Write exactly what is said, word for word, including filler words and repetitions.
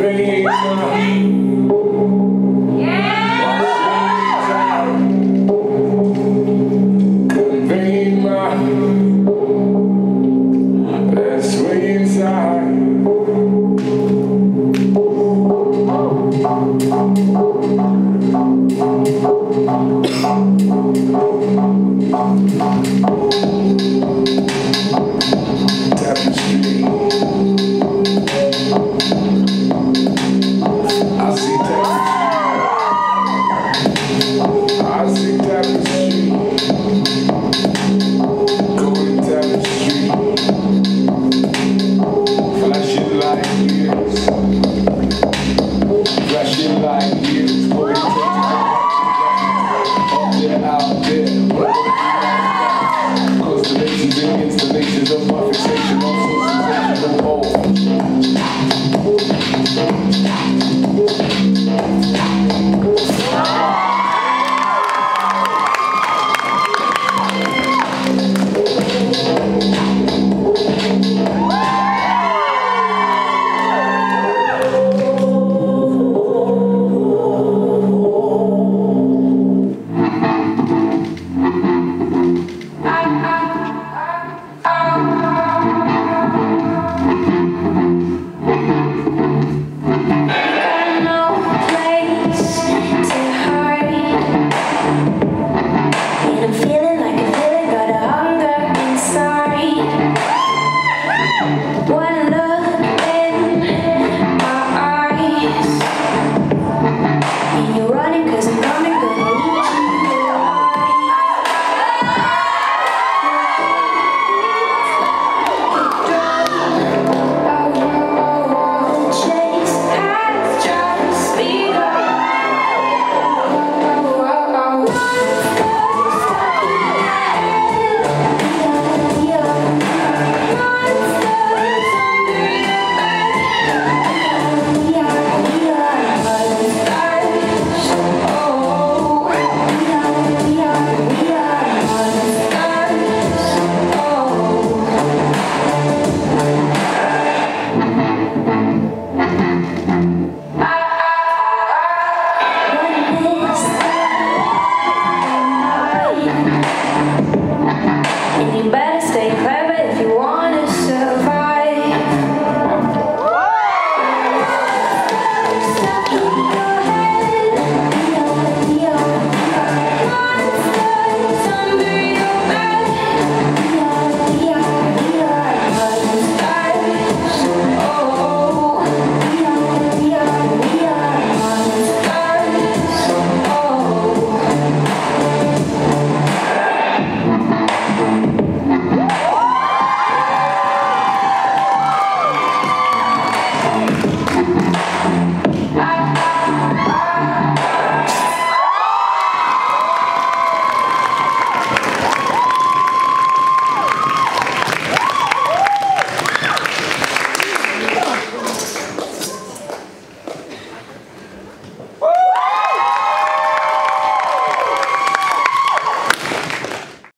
praise God. Yeah. Couldn't be mine. That's way inside. Installations of my fixation, also sensational.